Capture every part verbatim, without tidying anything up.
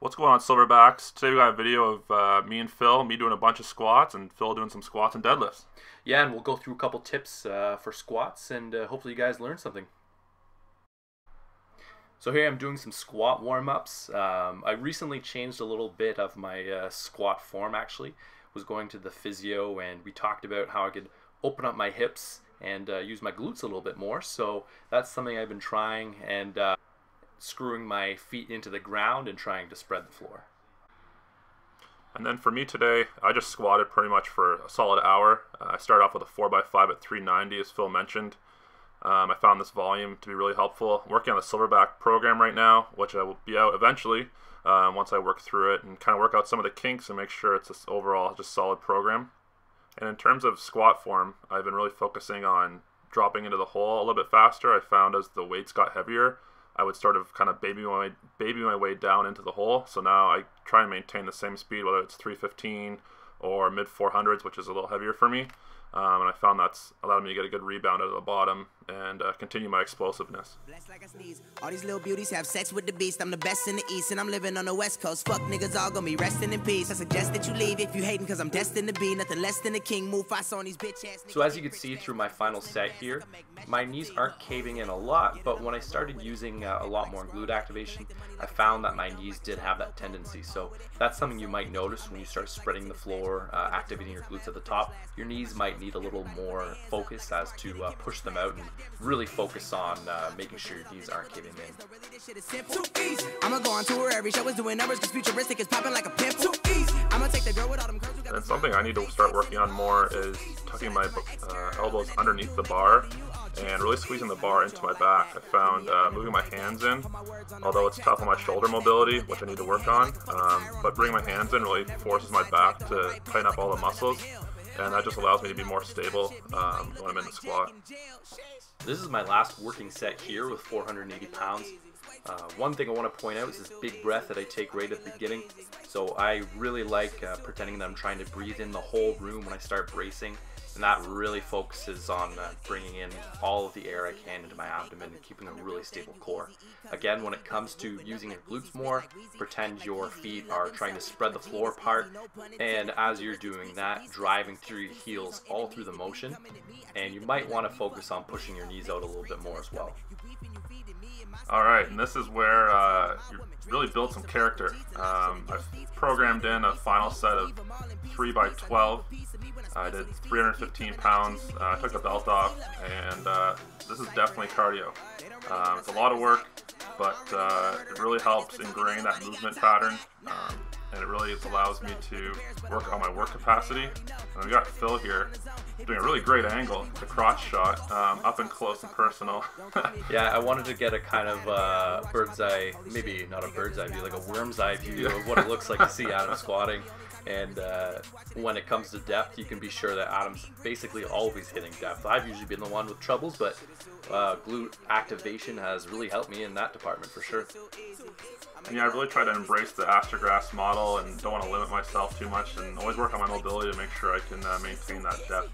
What's going on, Silverbacks? Today we got a video of uh, me and Phil, me doing a bunch of squats and Phil doing some squats and deadlifts. Yeah, and we'll go through a couple tips uh, for squats and uh, hopefully you guys learn something. So here I'm doing some squat warm-ups. Um, I recently changed a little bit of my uh, squat form actually. Was going to the physio and we talked about how I could open up my hips and uh, use my glutes a little bit more. So that's something I've been trying and uh, screwing my feet into the ground and trying to spread the floor. And then for me today, I just squatted pretty much for a solid hour. Uh, I started off with a four by five at three ninety, as Phil mentioned. Um, I found this volume to be really helpful. I'm working on the Silverback program right now, which I will be out eventually uh, once I work through it and kind of work out some of the kinks and make sure it's this overall just solid program. And in terms of squat form, I've been really focusing on dropping into the hole a little bit faster. I found as the weights got heavier, I would sort of kind of baby my, baby my way down into the hole. So now I try and maintain the same speed, whether it's three fifteen or mid four hundreds, which is a little heavier for me. Um, and I found that's allowed me to get a good rebound out of the bottom and uh, continue my explosiveness. Blessed like I sneeze. All these little beauties have sex with the beast. I'm the best in the east and I'm living on the west coast. Fuck niggas all gonna be resting in peace. I suggest that you leave if you hating because I'm destined to be nothing less than a king. Move fast on these bitch ass niggas. So as you can see through my final set here, my knees aren't caving in a lot, but when I started using uh, a lot more glute activation, I found that my knees did have that tendency. So that's something you might notice when you start spreading the floor, uh, activating your glutes at the top. Your knees might need a little more focus as to uh, push them out and really focus on uh, making sure your knees aren't caving in. I'm gonna go on tour. Every show is doing numbers because futuristic is popping like a pimp. I'm gonna take the girl with all them girls. And something I need to start working on more is tucking my uh, elbows underneath the bar and really squeezing the bar into my back. I found uh, moving my hands in, although it's tough on my shoulder mobility, which I need to work on, um, but bringing my hands in really forces my back to tighten up all the muscles. And that just allows me to be more stable um, when I'm in the squat. This is my last working set here with four hundred eighty pounds. Uh, one thing I want to point out is this big breath that I take right at the beginning. So I really like uh, pretending that I'm trying to breathe in the whole room when I start bracing. And that really focuses on uh, bringing in all of the air I can into my abdomen and keeping a really stable core. Again, when it comes to using your glutes more, pretend your feet are trying to spread the floor apart. And as you're doing that, driving through your heels all through the motion. And you might want to focus on pushing your knees out a little bit more as well. All right, and this is where uh, you really build some character. Um, I've programmed in a final set of three by twelve. I did three hundred fifteen pounds, I uh, took the belt off, and uh, this is definitely cardio. Um, it's a lot of work, but uh, it really helps ingrain that movement pattern, um, and it really allows me to work on my work capacity. And we got Phil here doing a really great angle, the crotch shot, um, up and close and personal. Yeah, I wanted to get a kind of uh, bird's eye, maybe not a bird's eye view, like a worm's eye view yeah. of what it looks like to see Adam squatting. And uh, when it comes to depth, you can be sure that Adam's basically always hitting depth. I've usually been the one with troubles, but uh, glute activation has really helped me in that department for sure. And yeah, I really try to embrace the Astrograph model and don't want to limit myself too much and always work on my mobility to make sure I can uh, maintain that depth.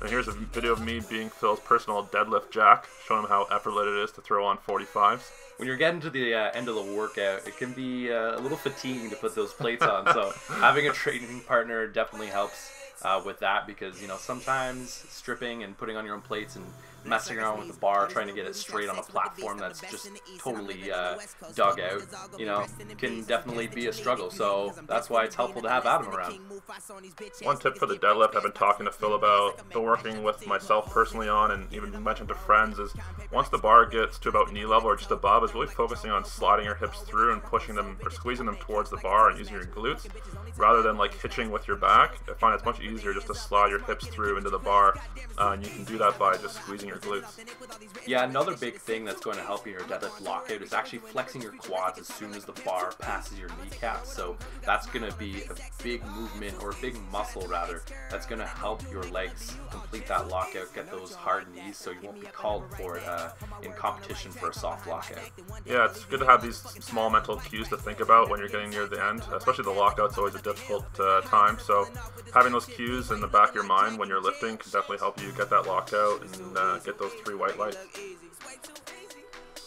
And here's a video of me being Phil's personal deadlift jack, showing him how effortless it is to throw on forty-fives. When you're getting to the uh, end of the workout, it can be uh, a little fatiguing to put those plates on, so having a training partner definitely helps uh, with that, because you know sometimes stripping and putting on your own plates and messing around with the bar, trying to get it straight on a platform that's just totally uh, dug out, you know, can definitely be a struggle, so that's why it's helpful to have Adam around. One tip for the deadlift I've been talking to Phil about, been working with myself personally on, and even mentioned to friends, is once the bar gets to about knee level or just above, is really focusing on sliding your hips through and pushing them or squeezing them towards the bar and using your glutes rather than like hitching with your back. I find it's much easier just to slide your hips through into the bar, uh, and you can do that by just squeezing your glutes. Yeah, another big thing that's going to help your deadlift lockout is actually flexing your quads as soon as the bar passes your kneecap. So that's going to be a big movement, or a big muscle rather, that's going to help your legs complete that lockout, get those hard knees so you won't be called for it uh, in competition for a soft lockout. Yeah, it's good to have these small mental cues to think about when you're getting near the end, especially the lockout's always a difficult uh, time, so having those cues in the back of your mind when you're lifting can definitely help you get that lockout and uh, get those three white lights.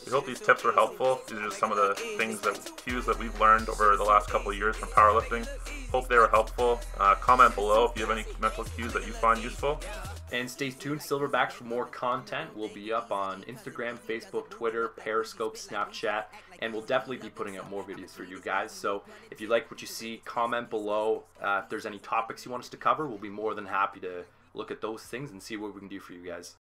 We hope these tips were helpful. These are just some of the things that cues that we've learned over the last couple of years from powerlifting. Hope they were helpful. Uh, comment below if you have any mental cues that you find useful. And stay tuned, Silverbacks, for more content. We'll be up on Instagram, Facebook, Twitter, Periscope, Snapchat, and we'll definitely be putting out more videos for you guys. So if you like what you see, comment below. Uh, if there's any topics you want us to cover, we'll be more than happy to look at those things and see what we can do for you guys.